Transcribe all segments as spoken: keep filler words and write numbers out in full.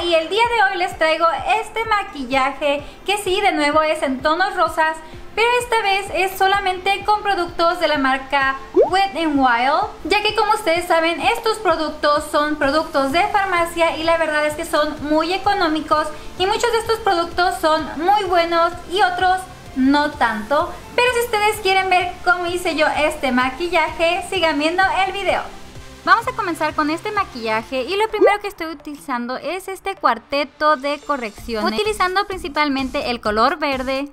Y el día de hoy les traigo este maquillaje que sí, de nuevo es en tonos rosas, pero esta vez es solamente con productos de la marca Wet n Wild, ya que como ustedes saben estos productos son productos de farmacia y la verdad es que son muy económicos y muchos de estos productos son muy buenos y otros no tanto. Pero si ustedes quieren ver cómo hice yo este maquillaje, sigan viendo el video. Vamos a comenzar con este maquillaje y lo primero que estoy utilizando es este cuarteto de correcciones, utilizando principalmente el color verde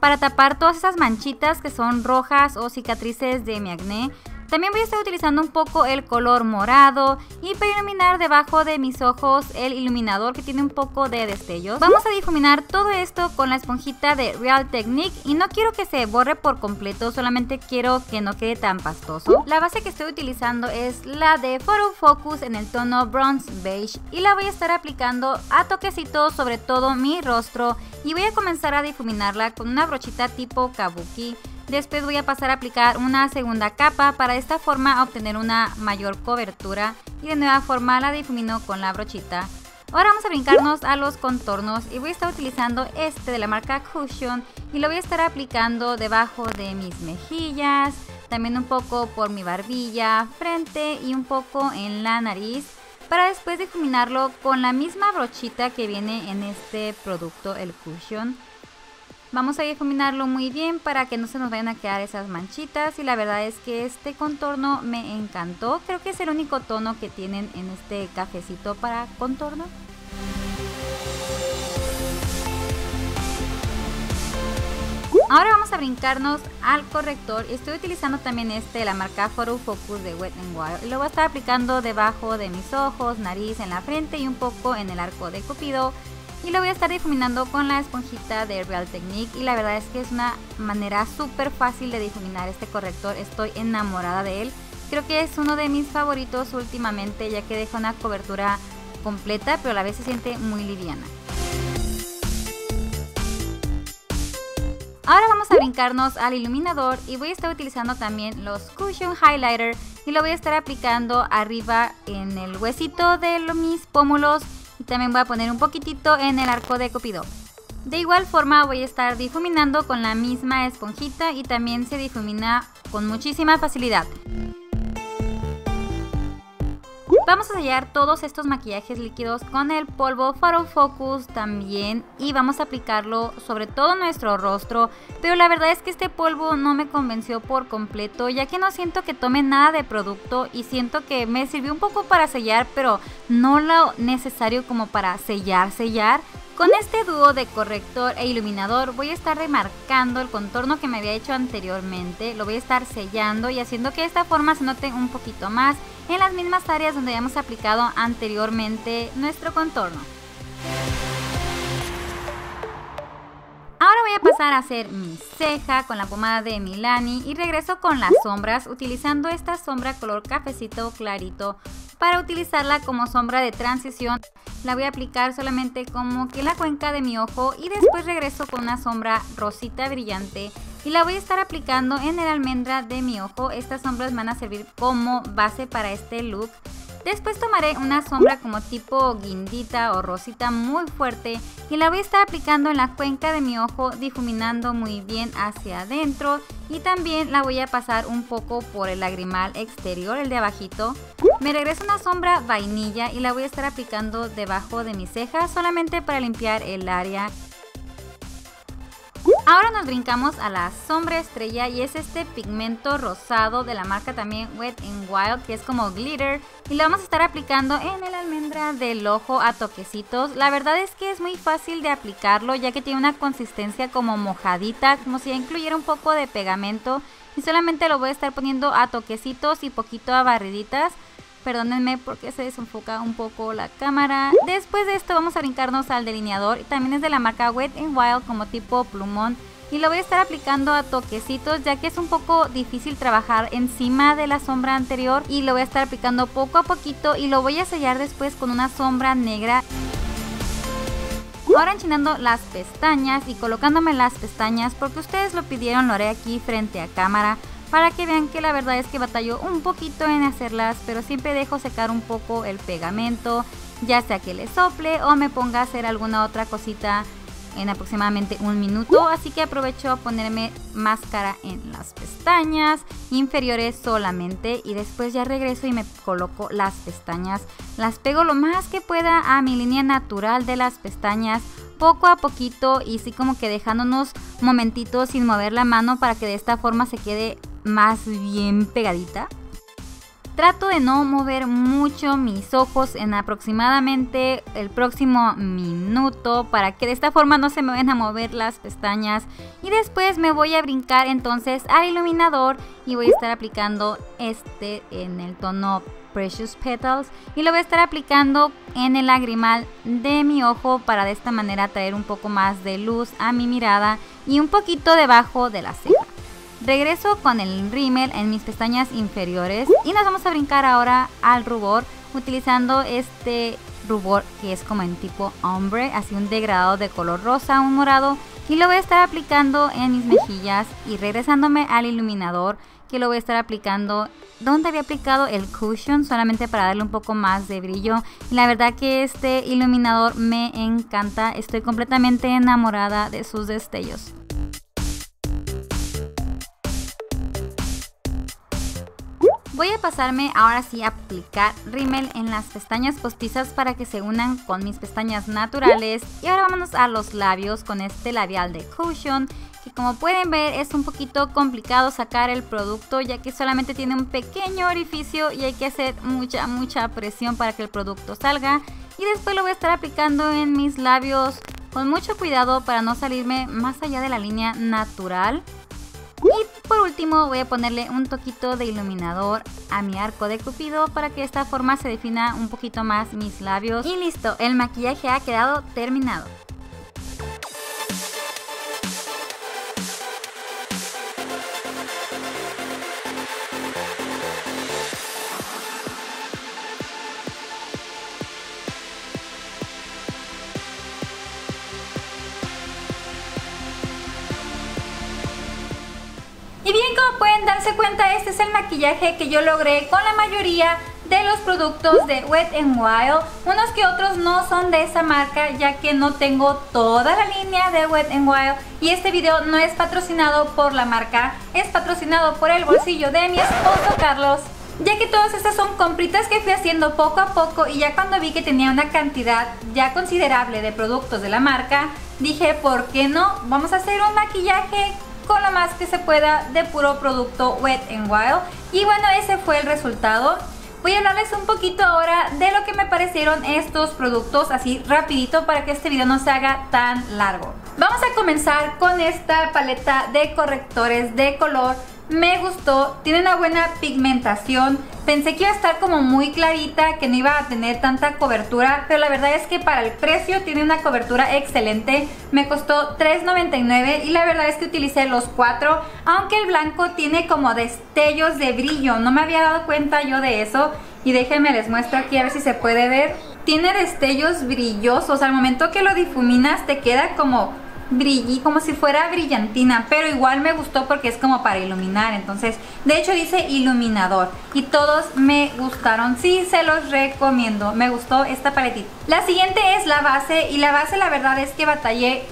para tapar todas esas manchitas que son rojas o cicatrices de mi acné. También voy a estar utilizando un poco el color morado y para iluminar debajo de mis ojos el iluminador que tiene un poco de destellos. Vamos a difuminar todo esto con la esponjita de Real Technique y no quiero que se borre por completo, solamente quiero que no quede tan pastoso. La base que estoy utilizando es la de Photo Focus en el tono Bronze Beige y la voy a estar aplicando a toquecitos sobre todo mi rostro y voy a comenzar a difuminarla con una brochita tipo kabuki. Después voy a pasar a aplicar una segunda capa para de esta forma obtener una mayor cobertura y de nueva forma la difumino con la brochita. Ahora vamos a brincarnos a los contornos y voy a estar utilizando este de la marca Cushion y lo voy a estar aplicando debajo de mis mejillas, también un poco por mi barbilla, frente y un poco en la nariz, para después difuminarlo con la misma brochita que viene en este producto, el Cushion. Vamos a difuminarlo muy bien para que no se nos vayan a quedar esas manchitas y la verdad es que este contorno me encantó. Creo que es el único tono que tienen en este cafecito para contorno. Ahora vamos a brincarnos al corrector. Estoy utilizando también este de la marca Photo Focus de Wet n Wild y lo voy a estar aplicando debajo de mis ojos, nariz, en la frente y un poco en el arco de Cupido. Y lo voy a estar difuminando con la esponjita de Real Technique y la verdad es que es una manera súper fácil de difuminar este corrector. Estoy enamorada de él, creo que es uno de mis favoritos últimamente ya que deja una cobertura completa pero a la vez se siente muy liviana. Ahora vamos a brincarnos al iluminador y voy a estar utilizando también los Cushion Highlighter y lo voy a estar aplicando arriba en el huesito de mis pómulos. Y también voy a poner un poquitito en el arco de Cupido. De igual forma voy a estar difuminando con la misma esponjita y también se difumina con muchísima facilidad. Vamos a sellar todos estos maquillajes líquidos con el polvo Photo Focus también y vamos a aplicarlo sobre todo nuestro rostro, pero la verdad es que este polvo no me convenció por completo ya que no siento que tome nada de producto y siento que me sirvió un poco para sellar pero no lo necesario como para sellar sellar. Con este dúo de corrector e iluminador voy a estar remarcando el contorno que me había hecho anteriormente, lo voy a estar sellando y haciendo que de esta forma se note un poquito más en las mismas áreas donde habíamos aplicado anteriormente nuestro contorno. Ahora voy a pasar a hacer mi ceja con la pomada de Milani y regreso con las sombras utilizando esta sombra color cafecito clarito para utilizarla como sombra de transición. La voy a aplicar solamente como que en la cuenca de mi ojo y después regreso con una sombra rosita brillante y la voy a estar aplicando en el almendra de mi ojo. Estas sombras me van a servir como base para este look. Después tomaré una sombra como tipo guindita o rosita muy fuerte y la voy a estar aplicando en la cuenca de mi ojo, difuminando muy bien hacia adentro y también la voy a pasar un poco por el lagrimal exterior, el de abajito. Me regreso una sombra vainilla y la voy a estar aplicando debajo de mis cejas solamente para limpiar el área. Ahora nos brincamos a la sombra estrella y es este pigmento rosado de la marca también Wet n Wild que es como glitter y lo vamos a estar aplicando en el almendra del ojo a toquecitos. La verdad es que es muy fácil de aplicarlo ya que tiene una consistencia como mojadita, como si incluyera un poco de pegamento y solamente lo voy a estar poniendo a toquecitos y poquito a barriditas. Perdónenme porque se desenfoca un poco la cámara. Después de esto vamos a brincarnos al delineador. También es de la marca Wet n Wild como tipo plumón. Y lo voy a estar aplicando a toquecitos ya que es un poco difícil trabajar encima de la sombra anterior. Y lo voy a estar aplicando poco a poquito y lo voy a sellar después con una sombra negra. Ahora enchinando las pestañas y colocándome las pestañas, porque ustedes lo pidieron, lo haré aquí frente a cámara para que vean que la verdad es que batallo un poquito en hacerlas, pero siempre dejo secar un poco el pegamento, ya sea que le sople o me ponga a hacer alguna otra cosita en aproximadamente un minuto, así que aprovecho a ponerme máscara en las pestañas inferiores solamente y después ya regreso y me coloco las pestañas, las pego lo más que pueda a mi línea natural de las pestañas, poco a poquito y sí como que dejándonos momentitos sin mover la mano para que de esta forma se quede más bien pegadita. Trato de no mover mucho mis ojos en aproximadamente el próximo minuto para que de esta forma no se me vayan a mover las pestañas, y después me voy a brincar entonces al iluminador y voy a estar aplicando este en el tono Precious Petals y lo voy a estar aplicando en el lagrimal de mi ojo para de esta manera traer un poco más de luz a mi mirada y un poquito debajo de la ceja. Regreso con el rímel en mis pestañas inferiores y nos vamos a brincar ahora al rubor utilizando este rubor que es como en tipo ombre, así un degradado de color rosa, un morado, y lo voy a estar aplicando en mis mejillas y regresándome al iluminador que lo voy a estar aplicando donde había aplicado el Cushion solamente para darle un poco más de brillo. Y la verdad que este iluminador me encanta, estoy completamente enamorada de sus destellos. Voy a pasarme ahora sí a aplicar rímel en las pestañas postizas para que se unan con mis pestañas naturales. Y ahora vámonos a los labios con este labial de Cushion, que como pueden ver es un poquito complicado sacar el producto ya que solamente tiene un pequeño orificio y hay que hacer mucha mucha presión para que el producto salga. Y después lo voy a estar aplicando en mis labios con mucho cuidado para no salirme más allá de la línea natural. Y por último voy a ponerle un toquito de iluminador a mi arco de Cupido para que de esta forma se defina un poquito más mis labios. Y listo, el maquillaje ha quedado terminado. Y bien, como pueden darse cuenta, este es el maquillaje que yo logré con la mayoría de los productos de Wet n Wild. Unos que otros no son de esa marca ya que no tengo toda la línea de Wet n Wild. Y este video no es patrocinado por la marca, es patrocinado por el bolsillo de mi esposo Carlos, ya que todas estas son compritas que fui haciendo poco a poco, y ya cuando vi que tenía una cantidad ya considerable de productos de la marca, dije, ¿por qué no? Vamos a hacer un maquillaje con lo más que se pueda de puro producto Wet n Wild. Y bueno, ese fue el resultado. Voy a hablarles un poquito ahora de lo que me parecieron estos productos, así rapidito para que este video no se haga tan largo. Vamos a comenzar con esta paleta de correctores de color. Me gustó, tiene una buena pigmentación. Pensé que iba a estar como muy clarita, que no iba a tener tanta cobertura, pero la verdad es que para el precio tiene una cobertura excelente. Me costó tres noventa y nueve y la verdad es que utilicé los cuatro, aunque el blanco tiene como destellos de brillo. No me había dado cuenta yo de eso, y déjenme les muestro aquí a ver si se puede ver. Tiene destellos brillosos, al momento que lo difuminas te queda como brillí, como si fuera brillantina, pero igual me gustó porque es como para iluminar. Entonces, de hecho dice iluminador, y todos me gustaron. Sí, se los recomiendo, me gustó esta paletita. La siguiente es la base, y la base la verdad es que batallé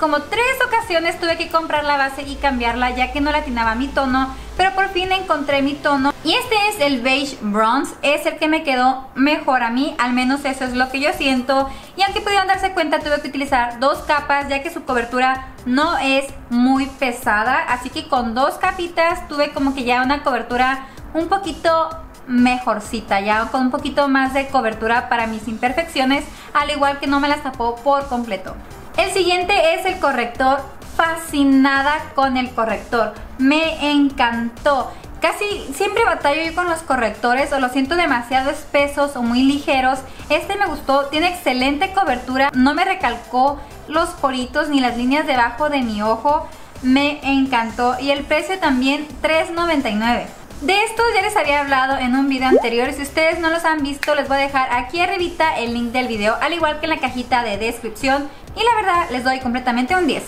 como tres ocasiones. Tuve que comprar la base y cambiarla ya que no le atinaba mi tono, pero por fin encontré mi tono, y este es el beige bronze. Es el que me quedó mejor a mí, al menos eso es lo que yo siento. Y aunque pudieron darse cuenta, tuve que utilizar dos capas ya que su cobertura no es muy pesada, así que con dos capitas tuve como que ya una cobertura un poquito mejorcita, ya con un poquito más de cobertura para mis imperfecciones, al igual que no me las tapó por completo. El siguiente es el corrector. Fascinada con el corrector, me encantó. Casi siempre batallo yo con los correctores, o los siento demasiado espesos o muy ligeros. Este me gustó, tiene excelente cobertura, no me recalcó los poritos ni las líneas debajo de mi ojo. Me encantó, y el precio también tres noventa y nueve. De estos ya les había hablado en un video anterior. Si ustedes no los han visto, les voy a dejar aquí arribita el link del video, al igual que en la cajita de descripción. Y la verdad, les doy completamente un diez.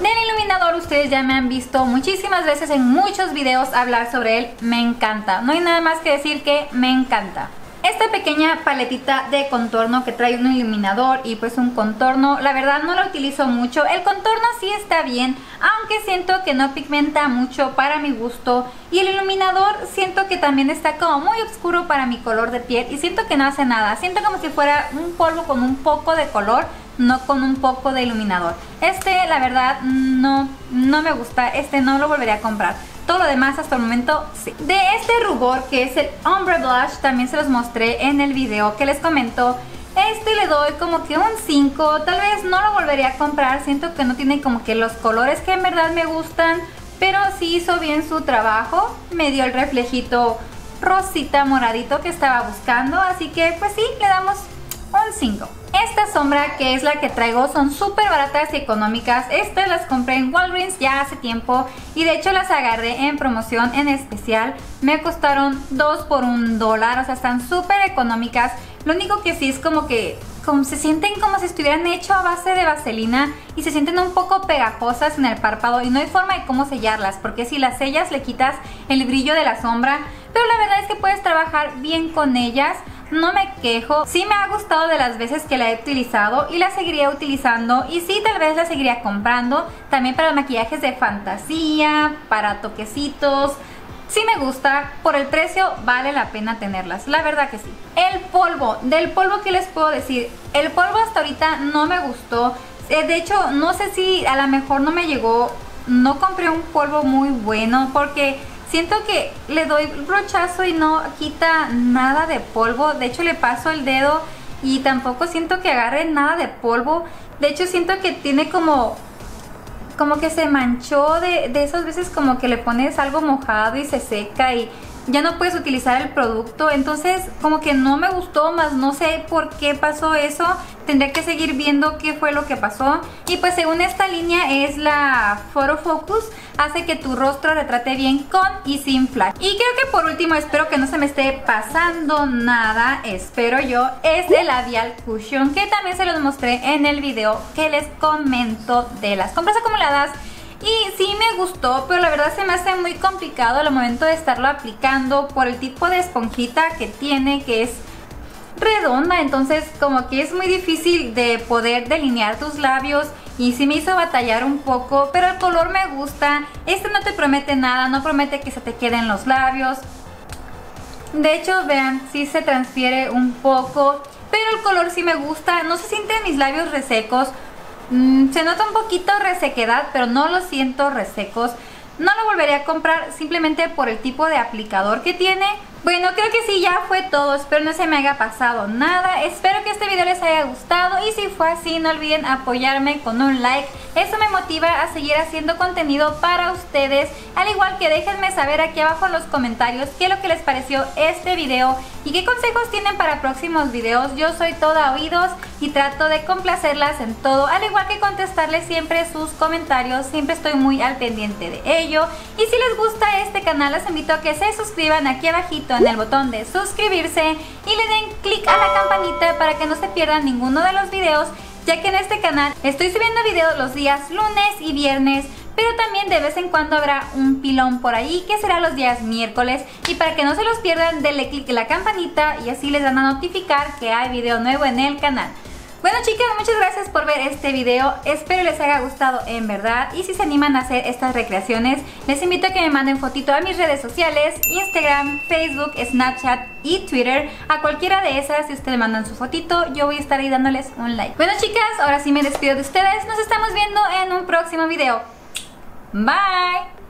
Del iluminador ustedes ya me han visto muchísimas veces en muchos videos hablar sobre él. Me encanta. No hay nada más que decir que me encanta. Esta pequeña paletita de contorno que trae un iluminador y pues un contorno, la verdad no lo utilizo mucho. El contorno sí está bien, aunque siento que no pigmenta mucho para mi gusto. Y el iluminador siento que también está como muy oscuro para mi color de piel y siento que no hace nada. Siento como si fuera un polvo con un poco de color, no con un poco de iluminador. Este la verdad no, no me gusta, este no lo volveré a comprar. Todo lo demás hasta el momento sí. De este rubor que es el Ombre Blush, también se los mostré en el video que les comento. Este le doy como que un cinco, tal vez no lo volvería a comprar. Siento que no tiene como que los colores que en verdad me gustan, pero sí hizo bien su trabajo. Me dio el reflejito rosita moradito que estaba buscando, así que pues sí, le damos un cinco. Esta sombra, que es la que traigo, son súper baratas y económicas. Estas las compré en Walgreens ya hace tiempo y de hecho las agarré en promoción en especial. Me costaron dos por un dólar, o sea, están súper económicas. Lo único que sí es como que como se sienten como si estuvieran hecho a base de vaselina y se sienten un poco pegajosas en el párpado y no hay forma de cómo sellarlas, porque si las sellas le quitas el brillo de la sombra, pero la verdad es que puedes trabajar bien con ellas. No me quejo, sí me ha gustado de las veces que la he utilizado y la seguiría utilizando, y sí, tal vez la seguiría comprando también para maquillajes de fantasía, para toquecitos. Sí me gusta, por el precio vale la pena tenerlas, la verdad que sí. El polvo, del polvo que les puedo decir, el polvo hasta ahorita no me gustó. De hecho, no sé si a lo mejor no me llegó, no compré un polvo muy bueno porque siento que le doy brochazo y no quita nada de polvo. De hecho, le paso el dedo y tampoco siento que agarre nada de polvo. De hecho, siento que tiene como como que se manchó de, de esas veces como que le pones algo mojado y se seca y ya no puedes utilizar el producto. Entonces, como que no me gustó, más no sé por qué pasó eso. Tendré que seguir viendo qué fue lo que pasó. Y pues según esta línea es la Photo Focus, hace que tu rostro retrate bien con y sin flash. Y creo que por último, espero que no se me esté pasando nada, espero yo, es el labial Cushion, que también se los mostré en el video que les comento de las compras acumuladas. Y sí me gustó, pero la verdad se me hace muy complicado al momento de estarlo aplicando por el tipo de esponjita que tiene, que es redonda. Entonces como que es muy difícil de poder delinear tus labios y sí me hizo batallar un poco, pero el color me gusta. Este no te promete nada, no promete que se te queden los labios. De hecho, vean, sí se transfiere un poco, pero el color sí me gusta. No se sienten mis labios resecos. Mm, se nota un poquito resequedad, pero no los siento resecos. No lo volvería a comprar simplemente por el tipo de aplicador que tiene. Bueno, creo que sí, ya fue todo. Espero no se me haya pasado nada. Espero que este video les haya gustado y si fue así, no olviden apoyarme con un like. Eso me motiva a seguir haciendo contenido para ustedes. Al igual que déjenme saber aquí abajo en los comentarios qué es lo que les pareció este video y qué consejos tienen para próximos videos. Yo soy toda oídos y trato de complacerlas en todo, al igual que contestarles siempre sus comentarios. Siempre estoy muy al pendiente de ello. Y si les gusta este canal, los invito a que se suscriban aquí abajito en el botón de suscribirse y le den click a la campanita para que no se pierdan ninguno de los videos, ya que en este canal estoy subiendo videos los días lunes y viernes, pero también de vez en cuando habrá un pilón por ahí que será los días miércoles. Y para que no se los pierdan, denle click a la campanita y así les van a notificar que hay video nuevo en el canal. Bueno, chicas, muchas gracias por ver este video, espero les haya gustado en verdad, y si se animan a hacer estas recreaciones, les invito a que me manden fotito a mis redes sociales, Instagram, Facebook, Snapchat y Twitter. A cualquiera de esas, si ustedes mandan su fotito, yo voy a estar ahí dándoles un like. Bueno, chicas, ahora sí me despido de ustedes, nos estamos viendo en un próximo video. Bye.